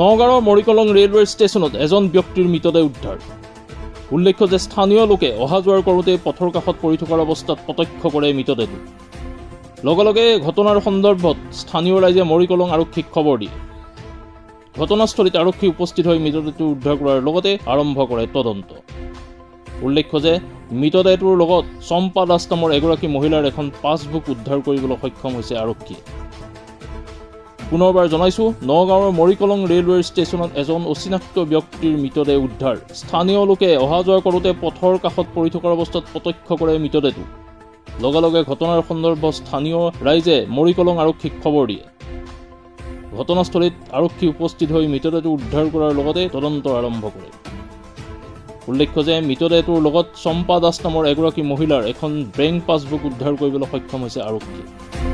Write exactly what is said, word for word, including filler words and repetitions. নগাঁৱৰ মৰিকলং ৰেলৱে ষ্টেচনত এজন ব্যক্তিৰ মৃতদেহ উদ্ধাৰ। উল্লেখ্য যে স্থানীয় লোকে অহা যোৱাৰ কৰোঁতে পথৰ কাষত পৰি থকাৰ অৱস্থাত প্ৰত্যক্ষ কৰে মৃতদেহটো। লগে লগে ঘটনাৰ সন্দৰ্ভত স্থানীয় ৰাইজে মৰিকলং আৰক্ষীক খবৰ দিয়ে। ঘটনাস্থলীত আৰক্ষী উপস্থিত হৈ মৃতদেহটো উদ্ধাৰ কৰাৰ লগতে আৰম্ভ কৰে তদন্ত। উল্লেখ্য যে মৃতদেহটোৰ লগত চম্পা দাস নামৰ এগৰাকী মহিলাৰ এখন পাছবুক উদ্ধাৰ কৰিবলৈ সক্ষম হৈছে আৰক্ষীয়ে। পুনৰবাৰ জনাইছো, নগাঁৱৰ মৰিকলং ৰেলৱে ষ্টেচনত এজন অচিনাক্ত ব্যক্তিৰ মৃতদেহ উদ্ধাৰ। স্থানীয় লোকে অহা যোৱা কৰোঁতে পথৰ কাষত পৰি থকাৰ অৱস্থাত প্ৰত্যক্ষ কৰে মৃতদেহটো। লগে লগে ঘটনাৰ সন্দৰ্ভত স্থানীয় ৰাইজে মৰিকলং আৰক্ষীক খবৰ দিয়ে। ঘটনাস্থলীত আৰক্ষী উপস্থিত হৈ মৃতদেহটো উদ্ধাৰ কৰাৰ লগতে তদন্ত আৰম্ভ কৰে। উল্লেখ্য যে মৃতদেহটোৰ লগত চম্পা দাস নামৰ এগৰাকী মহিলাৰ এখন বেংক পাছবুক উদ্ধাৰ কৰিবলৈ সক্ষম হৈছে আৰক্ষী।